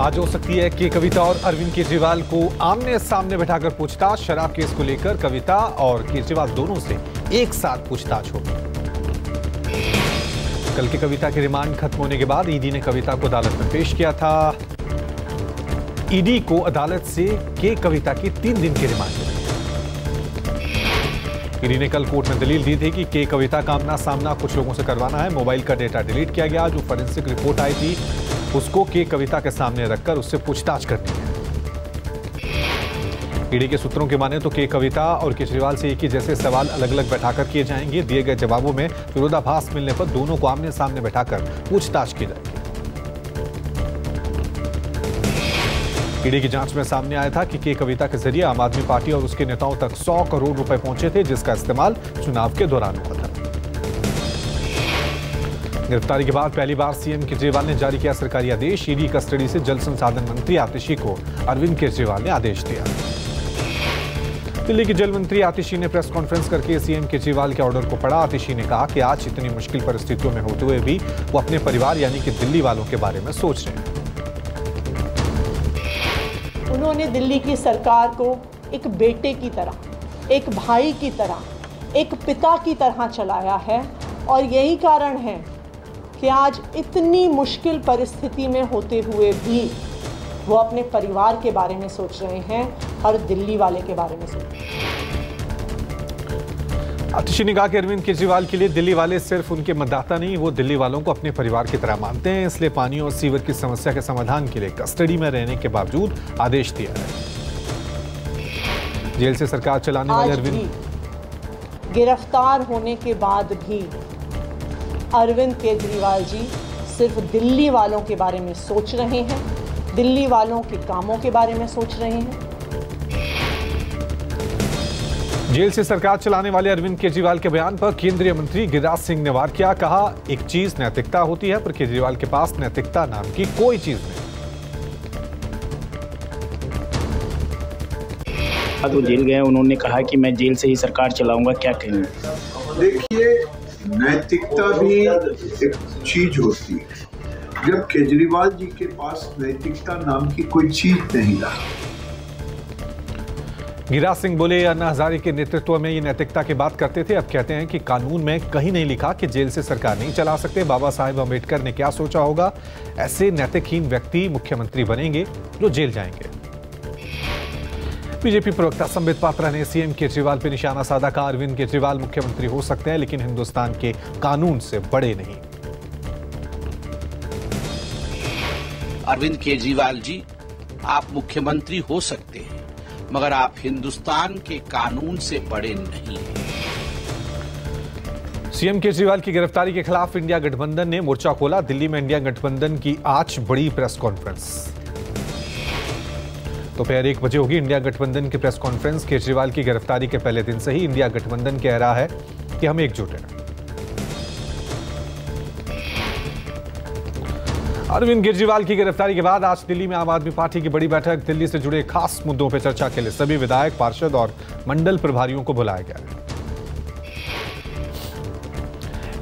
आज हो सकती है के कविता और अरविंद केजरीवाल को आमने सामने बैठाकर पूछताछ। शराब केस को लेकर कविता और केजरीवाल दोनों से एक साथ पूछताछ होगी। कल के कविता की रिमांड खत्म होने के बाद ईडी ने कविता को अदालत में पेश किया था। ईडी को अदालत से के कविता की 3 दिन की रिमांड मिली। ईडी ने कल कोर्ट में दलील दी थी कि के कविता का आमना सामना कुछ लोगों से करवाना है। मोबाइल का डेटा डिलीट किया गया, जो फॉरेंसिक रिपोर्ट आई थी उसको के कविता के सामने रखकर उससे पूछताछ करनी है। ईडी के सूत्रों के माने तो के कविता और केजरीवाल से एक ही जैसे सवाल अलग अलग बैठाकर किए जाएंगे। दिए गए जवाबों में विरोधाभास मिलने पर दोनों को आमने सामने बैठाकर पूछताछ की जाएगी। ईडी की जांच में सामने आया था कि के कविता के जरिए आम आदमी पार्टी और उसके नेताओं तक 100 करोड़ रुपए पहुंचे थे, जिसका इस्तेमाल चुनाव के दौरान हुआ था। गिरफ्तारी के बाद पहली बार सीएम केजरीवाल ने जारी किया सरकारी आदेश। ईडी कस्टडी से जल संसाधन मंत्री आतिशी को अरविंद केजरीवाल ने आदेश दिया। दिल्ली की जल मंत्री आतिशी ने प्रेस कॉन्फ्रेंस करके सीएम केजरीवाल के ऑर्डर को पढ़ा। आतिशी ने कहा कि आज इतनी मुश्किल परिस्थितियों में होते हुए भी वो अपने परिवार यानी कि दिल्ली वालों के बारे में सोच रहे हैं। उन्होंने दिल्ली की सरकार को एक बेटे की तरह, एक भाई की तरह, एक पिता की तरह चलाया है और यही कारण है कि आज इतनी मुश्किल परिस्थिति में होते हुए भी वो अपने परिवार के बारे में सोच रहे हैं और दिल्ली वाले के बारे में सोच रहे हैं। आतिशी ने कहा कि अरविंद केजरीवाल के लिए दिल्ली वाले सिर्फ उनके मतदाता नहीं, वो दिल्ली वालों को अपने परिवार की तरह मानते हैं। इसलिए पानी और सीवर की समस्या के समाधान के लिए कस्टडी में रहने के बावजूद आदेश दिया है। जेल से सरकार चलाने वाले अरविंद गिरफ्तार होने के बाद भी अरविंद केजरीवाल जी सिर्फ दिल्ली वालों के बारे में सोच रहे हैं, दिल्ली वालों के कामों के बारे में सोच रहे हैं। जेल से सरकार चलाने वाले अरविंद केजरीवाल के बयान पर केंद्रीय मंत्री गिरिराज सिंह ने वार किया। कहा, एक चीज नैतिकता होती है, पर केजरीवाल के पास नैतिकता नाम की कोई चीज नहीं। तो जेल गए, उन्होंने कहा कि मैं जेल से ही सरकार चलाऊंगा, क्या कहेंगे? देखिए, नैतिकता भी एक चीज होती है। जब केजरीवाल जी के पास नैतिकता नाम की कोई चीज नहीं रहा। गिरिराज सिंह बोले, अन्ना हजारे के नेतृत्व में ये नैतिकता की बात करते थे, अब कहते हैं कि कानून में कहीं नहीं लिखा कि जेल से सरकार नहीं चला सकते। बाबा साहेब अम्बेडकर ने क्या सोचा होगा? ऐसे नैतिकहीन व्यक्ति मुख्यमंत्री बनेंगे जो जेल जाएंगे। बीजेपी प्रवक्ता संबित पात्रा ने सीएम केजरीवाल पर निशाना साधा। कहा, अरविंद केजरीवाल मुख्यमंत्री हो सकते हैं, लेकिन हिंदुस्तान के कानून से बड़े नहीं। अरविंद केजरीवाल जी, आप मुख्यमंत्री हो सकते हैं, मगर आप हिंदुस्तान के कानून से बड़े नहीं हैं। सीएम केजरीवाल की गिरफ्तारी के खिलाफ इंडिया गठबंधन ने मोर्चा खोला। दिल्ली में इंडिया गठबंधन की आज बड़ी प्रेस कॉन्फ्रेंस। दोपहर 1 बजे होगी इंडिया गठबंधन की प्रेस कॉन्फ्रेंस। केजरीवाल की गिरफ्तारी के पहले दिन से ही इंडिया गठबंधन कह रहा है कि हम एकजुट हैं। अरविंद केजरीवाल की गिरफ्तारी के बाद आज दिल्ली में आम आदमी पार्टी की बड़ी बैठक। दिल्ली से जुड़े खास मुद्दों पर चर्चा के लिए सभी विधायक, पार्षद और मंडल प्रभारियों को बुलाया गया है।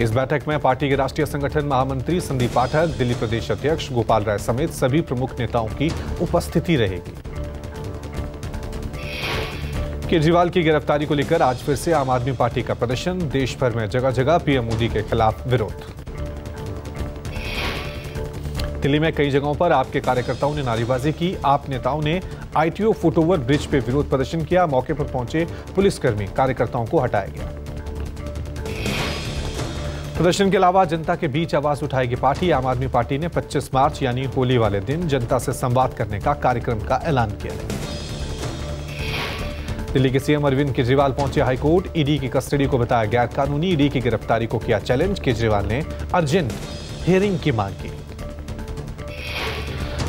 इस बैठक में पार्टी के राष्ट्रीय संगठन महामंत्री संदीप पाठक, दिल्ली प्रदेश अध्यक्ष गोपाल राय समेत सभी प्रमुख नेताओं की उपस्थिति रहेगी। केजरीवाल की गिरफ्तारी को लेकर आज फिर से आम आदमी पार्टी का प्रदर्शन। देश भर में जगह जगह पीएम मोदी के खिलाफ विरोध। दिल्ली में कई जगहों पर आपके कार्यकर्ताओं ने नारेबाजी की। आप नेताओं ने आईटीओ फुटओवर ब्रिज पर विरोध प्रदर्शन किया। मौके पर पहुंचे पुलिसकर्मी, कार्यकर्ताओं को हटाया गया। प्रदर्शन के अलावा जनता के बीच आवाज उठाएगी पार्टी। आम आदमी पार्टी ने 25 मार्च यानी होली वाले दिन जनता से संवाद करने का कार्यक्रम का ऐलान किया है। दिल्ली के सीएम अरविंद केजरीवाल पहुंचे हाईकोर्ट। ईडी की कस्टडी को बताया गैर कानूनी। ईडी की गिरफ्तारी को किया चैलेंज। केजरीवाल ने अर्जेंट हियरिंग की मांग की।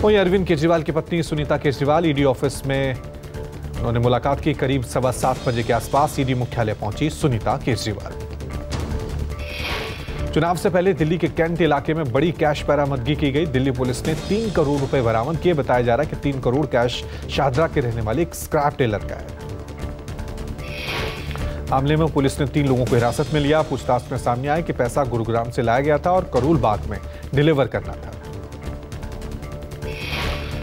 वहीं अरविंद केजरीवाल की पत्नी सुनीता केजरीवाल ईडी ऑफिस में उन्होंने मुलाकात की। करीब 7:15 बजे के आसपास ईडी मुख्यालय पहुंची सुनीता केजरीवाल। चुनाव से पहले दिल्ली के कैंट इलाके में बड़ी कैश बरामदगी की गई। दिल्ली पुलिस ने 3 करोड़ रुपए बरामद किए। बताया जा रहा है कि 3 करोड़ कैश शाहदरा के रहने वाले एक स्क्रैप डीलर का है। मामले में पुलिस ने 3 लोगों को हिरासत में लिया। पूछताछ में सामने आया कि पैसा गुरुग्राम से लाया गया था और करोल बाग में डिलीवर करना था।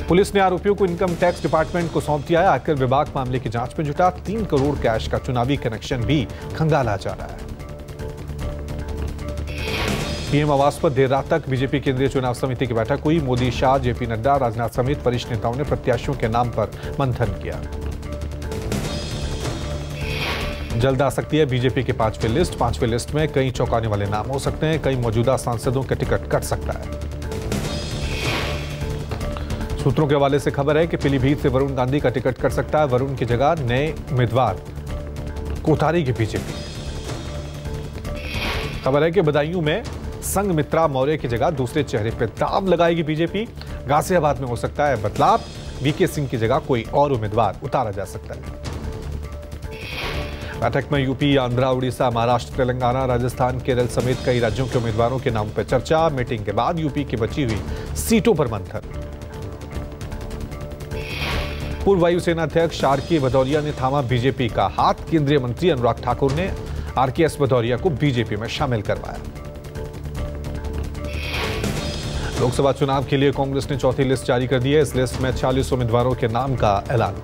पुलिस ने आरोपियों को इनकम टैक्स डिपार्टमेंट को सौंप दिया है। आयकर विभाग मामले की जांच में जुटा। 3 करोड़ कैश का चुनावी कनेक्शन भी खंगाला जा रहा है। पीएम आवास पर देर रात तक बीजेपी केंद्रीय चुनाव समिति की बैठक हुई। मोदी, शाह, जेपी नड्डा, राजनाथ समेत वरिष्ठ नेताओं ने प्रत्याशियों के नाम पर मंथन किया। जल्द आ सकती है बीजेपी की पांचवी लिस्ट में कई चौंकाने वाले नाम हो सकते हैं। कई मौजूदा सांसदों के टिकट कट सकता है। सूत्रों के हवाले से खबर है कि पीलीभीत से वरुण गांधी का टिकट कट सकता है। वरुण की जगह नए उम्मीदवार को उतारेगी बीजेपी। खबर है कि बदायूं में संघमित्रा मौर्य की जगह दूसरे चेहरे पर दांव लगाएगी बीजेपी। गाजियाबाद में हो सकता है बदलाव। वीके सिंह की जगह कोई और उम्मीदवार उतारा जा सकता है। बैठक में यूपी, आंध्रा, उड़ीसा, महाराष्ट्र, तेलंगाना, राजस्थान, केरल समेत कई राज्यों के उम्मीदवारों के नामों पर चर्चा। मीटिंग के बाद यूपी की बची हुई सीटों पर मंथन। पूर्व वायुसेना अध्यक्ष आरके भदौरिया ने थामा बीजेपी का हाथ। केंद्रीय मंत्री अनुराग ठाकुर ने आरके भदौरिया को बीजेपी में शामिल करवाया। लोकसभा चुनाव के लिए कांग्रेस ने चौथी लिस्ट जारी कर दी है। इस लिस्ट में 46 उम्मीदवारों के नाम का ऐलान।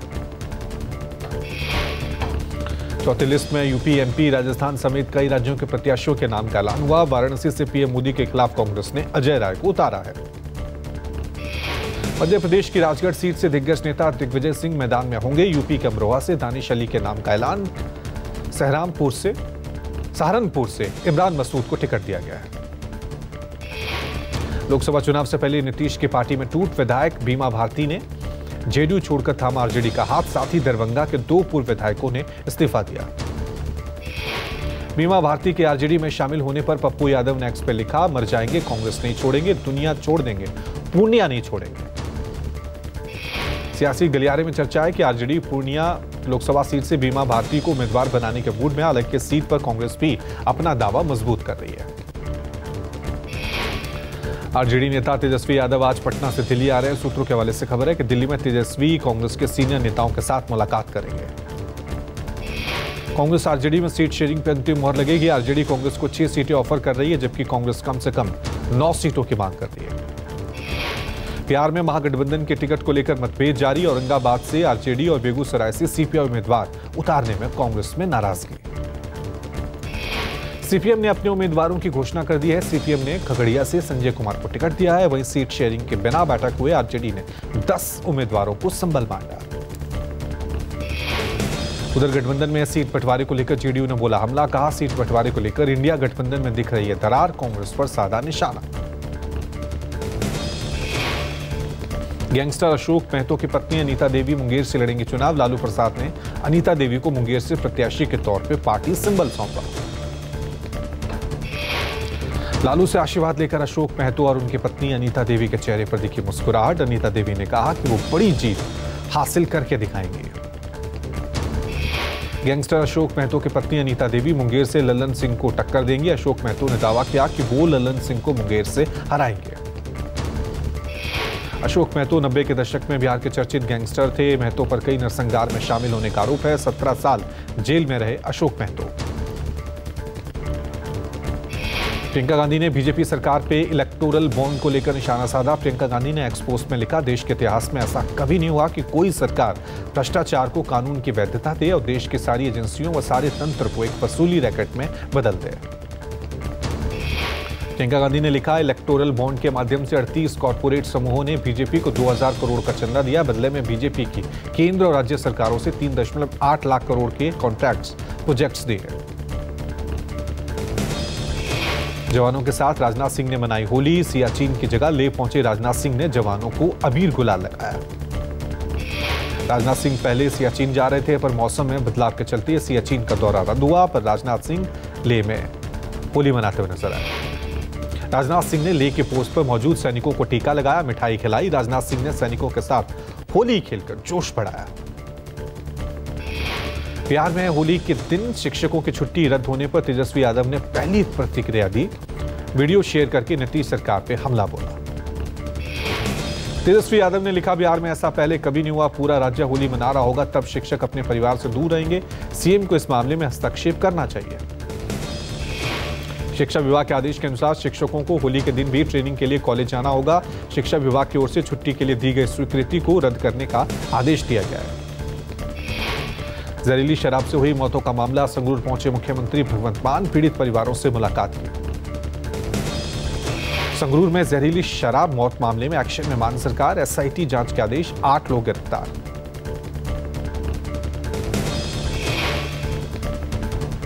चौथी लिस्ट में यूपी, एमपी, राजस्थान समेत कई राज्यों के प्रत्याशियों के नाम का ऐलान हुआ। वाराणसी से पीएम मोदी के खिलाफ कांग्रेस ने अजय राय को उतारा है। मध्य प्रदेश की राजगढ़ सीट से दिग्गज नेता दिग्विजय सिंह मैदान में होंगे। यूपी के अमरोहा से दानिश अली के नाम का ऐलान। सहारनपुर से इमरान मसूद को टिकट दिया गया है। लोकसभा चुनाव से पहले नीतीश की पार्टी में टूट। विधायक भीमा भारती ने जेडीयू छोड़कर थामा आरजेडी का हाथ। साथ ही दरभंगा के 2 पूर्व विधायकों ने इस्तीफा दिया। भीमा भारती के आरजेडी में शामिल होने पर पप्पू यादव ने एक्स पे लिखा, मर जाएंगे, कांग्रेस नहीं छोड़ेंगे, दुनिया छोड़ देंगे, पूर्णिया नहीं छोड़ेंगे। सियासी गलियारे में चर्चा है कि आरजेडी पूर्णिया लोकसभा सीट से भीमा भारती को उम्मीदवार बनाने के मूड में। हालांकि सीट पर कांग्रेस भी अपना दावा मजबूत कर रही है। आरजेडी नेता तेजस्वी यादव आज पटना से दिल्ली आ रहे हैं। सूत्रों के हवाले से खबर है कि दिल्ली में तेजस्वी कांग्रेस के सीनियर नेताओं के साथ मुलाकात करेंगे। कांग्रेस आरजेडी में सीट शेयरिंग पर अंतिम मोहर लगेगी। आरजेडी कांग्रेस को 6 सीटें ऑफर कर रही है, जबकि कांग्रेस कम से कम 9 सीटों की मांग करती है। बिहार में महागठबंधन के टिकट को लेकर मतभेद जारी। औरंगाबाद से आरजेडी और बेगूसराय से सीपीआई उम्मीदवार उतारने में कांग्रेस में नाराजगी। सीपीएम ने अपने उम्मीदवारों की घोषणा कर दी है। सीपीएम ने खगड़िया से संजय कुमार को टिकट दिया है। वहीं सीट शेयरिंग के बिना बैठक हुए आरजेडी ने 10 उम्मीदवारों को संबल बांटा। उधर गठबंधन में सीट बंटवारे को लेकर जेडीयू ने बोला हमला। कहा, सीट बंटवारे को लेकर इंडिया गठबंधन में दिख रही है दरार, कांग्रेस पर साधा निशाना। गैंगस्टर अशोक महतो की पत्नी अनीता देवी मुंगेर से लड़ेंगी चुनाव। लालू प्रसाद ने अनीता देवी को मुंगेर से प्रत्याशी के तौर पर पार्टी सिंबल सौंपा। लालू से आशीर्वाद लेकर अशोक महतो और उनकी पत्नी अनीता देवी के चेहरे पर दिखी मुस्कुराहट। अनीता देवी ने कहा कि वो बड़ी जीत हासिल करके दिखाएंगी। गैंगस्टर अशोक महतो की पत्नी अनीता देवी मुंगेर से ललन सिंह को टक्कर देंगी। अशोक महतो ने दावा किया कि वो ललन सिंह को मुंगेर से हराएंगे। अशोक महतो 90 के दशक में बिहार के चर्चित गैंगस्टर थे। महतो पर कई नरसंहार में शामिल होने का आरोप है। 17 साल जेल में रहे अशोक महतो। प्रियंका गांधी ने बीजेपी सरकार पे इलेक्टोरल बॉन्ड को लेकर निशाना साधा। प्रियंका गांधी ने एक्सपोस्ट में लिखा, देश के इतिहास में ऐसा कभी नहीं हुआ कि कोई सरकार भ्रष्टाचार को कानून की वैधता दे और देश की सारी एजेंसियों व सारे तंत्र को एक वसूली रैकेट में बदल दे। प्रियंका गांधी ने लिखा, इलेक्टोरल बॉन्ड के माध्यम से 38 कॉरपोरेट समूहों ने बीजेपी को 2000 करोड़ का चंदा दिया। बदले में बीजेपी की केंद्र और राज्य सरकारों से 3.8 लाख करोड़ के कॉन्ट्रैक्ट्स प्रोजेक्ट्स दिए। जवानों के साथ राजनाथ सिंह ने मनाई होली। सियाचिन की जगह ले पहुंचे राजनाथ सिंह ने जवानों को अबीर गुलाल लगाया। राजनाथ सिंह पहले सियाचिन जा रहे थे, पर मौसम में बदलाव के चलते सियाचिन का दौरा रद्द हुआ। पर राजनाथ सिंह ले में होली मनाते हुए नजर आए। राजनाथ सिंह ने ले के पोस्ट पर मौजूद सैनिकों को टीका लगाया, मिठाई खिलाई। राजनाथ सिंह ने सैनिकों के साथ होली खेलकर जोश बढ़ाया। बिहार में होली के दिन शिक्षकों की छुट्टी रद्द होने पर तेजस्वी यादव ने पहली प्रतिक्रिया दी। वीडियो शेयर करके नीतीश सरकार पे हमला बोला। तेजस्वी यादव ने लिखा, बिहार में ऐसा पहले कभी नहीं हुआ। पूरा राज्य होली मना रहा होगा, तब शिक्षक अपने परिवार से दूर रहेंगे। सीएम को इस मामले में हस्तक्षेप करना चाहिए। शिक्षा विभाग के आदेश के अनुसार शिक्षकों को होली के दिन भी ट्रेनिंग के लिए कॉलेज जाना होगा। शिक्षा विभाग की ओर से छुट्टी के लिए दी गई स्वीकृति को रद्द करने का आदेश दिया गया है। जहरीली शराब से हुई मौतों का मामला, संगरूर पहुंचे मुख्यमंत्री भगवंत मान, पीड़ित परिवारों से मुलाकात की। संगरूर में जहरीली शराब मौत मामले में एक्शन में मान सरकार, एसआईटी जांच के आदेश, 8 लोग गिरफ्तार।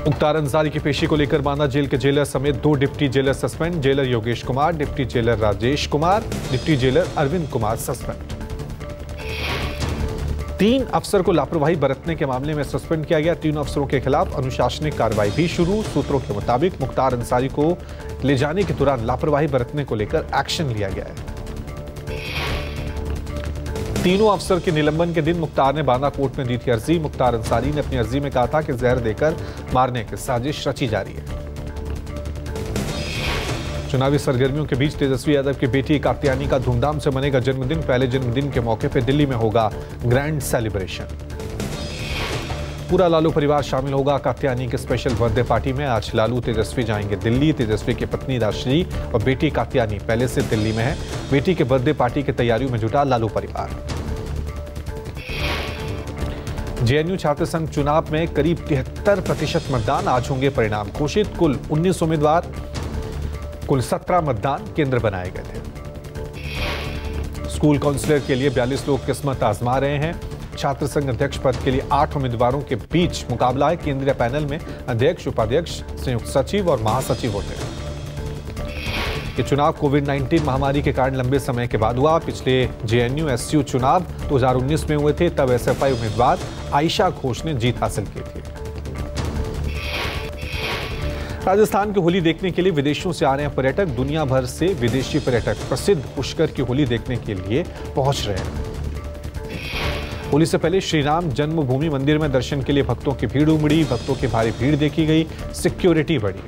मुख्तार अंसारी की पेशी को लेकर बांदा जेल के जेलर समेत 2 deputy jailer suspend. Jailer Yogesh Kumar, deputy jailer Rajesh Kumar, deputy jailer Arvind Kumar suspend. 3 अफसर को लापरवाही बरतने के मामले में सस्पेंड किया गया। 3 अफसरों के खिलाफ अनुशासनिक कार्रवाई भी शुरू। सूत्रों के मुताबिक मुख्तार अंसारी को ले जाने के दौरान लापरवाही बरतने को लेकर एक्शन लिया गया है। तीनों अफसर के निलंबन के दिन मुख्तार ने बांदा कोर्ट में दी थी अर्जी। मुख्तार अंसारी ने अपनी अर्जी में कहा था कि जहर देकर मारने की साजिश रची जा रही है। चुनावी सरगर्मियों के बीच तेजस्वी यादव की बेटी कात्यानी का धूमधाम से मनेगा जन्मदिन। पहले जन्मदिन के मौके पर दिल्ली में होगा ग्रैंड सेलिब्रेशन। पूरा लालू परिवार शामिल होगा कात्यानी के स्पेशल बर्थडे पार्टी में। आज लालू तेजस्वी जाएंगे दिल्ली। तेजस्वी की पत्नी राजश्री और बेटी कात्यानी पहले से दिल्ली में है। बेटी के बर्थडे पार्टी की तैयारियों में जुटा लालू परिवार। जेएनयू छात्र संघ चुनाव में करीब 73% मतदान, आज होंगे परिणाम घोषित। कुल 19 उम्मीदवार, कुल 17 मतदान केंद्र बनाए गए थे। स्कूल काउंसलर के लिए 42 लोग किस्मत आजमा रहे हैं। छात्र संघ अध्यक्ष पद के लिए 8 उम्मीदवारों के बीच मुकाबला है। केंद्रीय पैनल में अध्यक्ष, उपाध्यक्ष, संयुक्त सचिव और महासचिव होते हैं। ये चुनाव कोविड-19 महामारी के कारण लंबे समय के बाद हुआ। पिछले जेएनयू-एसयू चुनाव 2019 में हुए थे, तब एसएफआई उम्मीदवार आयशा घोष ने जीत हासिल की थी। राजस्थान की होली देखने के लिए विदेशों से आ रहे हैं पर्यटक। दुनिया भर से विदेशी पर्यटक प्रसिद्ध पुष्कर की होली देखने के लिए पहुंच रहे हैं। होली से पहले श्री राम जन्मभूमि मंदिर में दर्शन के लिए भक्तों की भीड़ उमड़ी। भक्तों की भारी भीड़ देखी गई, सिक्योरिटी बढ़ी।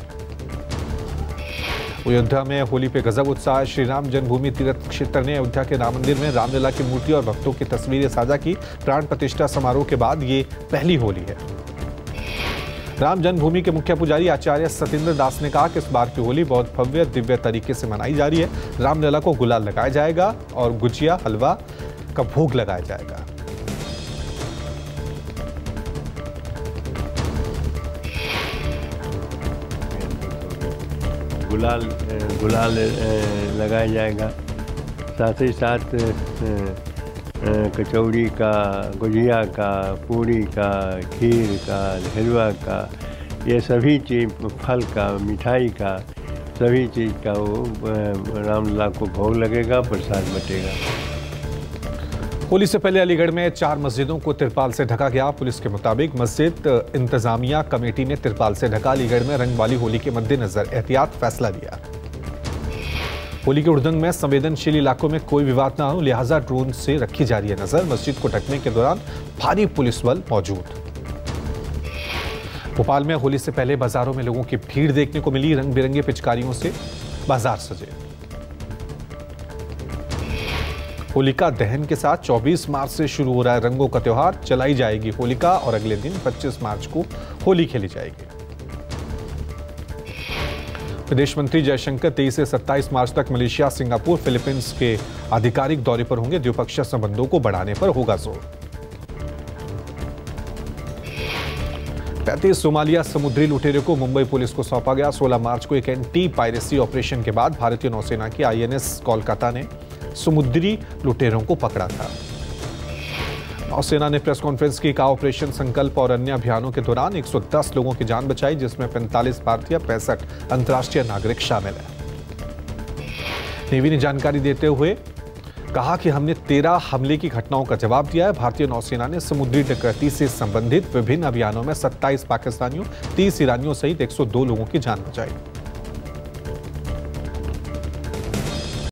अयोध्या में होली पे गजब उत्साह। श्री राम जन्मभूमि तीर्थ क्षेत्र ने अयोध्या के राम मंदिर में रामलीला की मूर्ति और भक्तों की तस्वीरें साझा की। प्राण प्रतिष्ठा समारोह के बाद ये पहली होली है। राम जन्मभूमि के मुख्य पुजारी आचार्य सतेंद्र दास ने कहा कि इस बार की होली बहुत भव्य दिव्य तरीके से मनाई जा रही है। रामलला को गुलाल लगाया जाएगा और गुजिया हलवा का भोग लगाया जाएगा। गुलाल लगाया जाएगा, साथ ही साथ कचौड़ी का, गुजिया का, पूरी का, खीर का, हलवा का, ये सभी चीज़, फल का, मिठाई का, सभी चीज़ का वो रामलला को भोग लगेगा, प्रसाद बटेगा। होली से पहले अलीगढ़ में 4 मस्जिदों को तिरपाल से ढका गया। पुलिस के मुताबिक मस्जिद इंतजामिया कमेटी ने तिरपाल से ढका। अलीगढ़ में रंग वाली होली के मद्देनजर एहतियात फैसला लिया। होली के उर्दंग में संवेदनशील इलाकों में कोई विवाद ना हो, लिहाजा ड्रोन से रखी जा रही है नजर। मस्जिद को ढकने के दौरान भारी पुलिस बल मौजूद। भोपाल में होली से पहले बाजारों में लोगों की भीड़ देखने को मिली। रंग बिरंगे पिचकारियों से बाजार सजे। होलिका दहन के साथ 24 मार्च से शुरू हो रहा है रंगों का त्योहार। चलाई जाएगी होलिका और अगले दिन 25 मार्च को होली खेली जाएगी। विदेश मंत्री जयशंकर 23 से 27 मार्च तक मलेशिया, सिंगापुर, फिलीपींस के आधिकारिक दौरे पर होंगे। द्विपक्षीय संबंधों को बढ़ाने पर होगा जोर। 35 सोमालिया समुद्री लुटेरे को मुंबई पुलिस को सौंपा गया। 16 मार्च को एक एंटी पायरेसी ऑपरेशन के बाद भारतीय नौसेना की आईएनएस कोलकाता ने समुद्री लुटेरों को पकड़ा था। नौसेना ने प्रेस कॉन्फ्रेंस की, कहा ऑपरेशन संकल्प और अन्य अभियानों के दौरान 110 लोगों की जान बचाई, जिसमें 45 भारतीय, 65 अंतर्राष्ट्रीय नागरिक शामिल हैं। नेवी ने जानकारी देते हुए कहा कि हमने 13 हमले की घटनाओं का जवाब दिया है। भारतीय नौसेना ने समुद्री डकैती से संबंधित विभिन्न अभियानों में 27 पाकिस्तानियों, 30 ईरानियों सहित 102 लोगों की जान बचाई।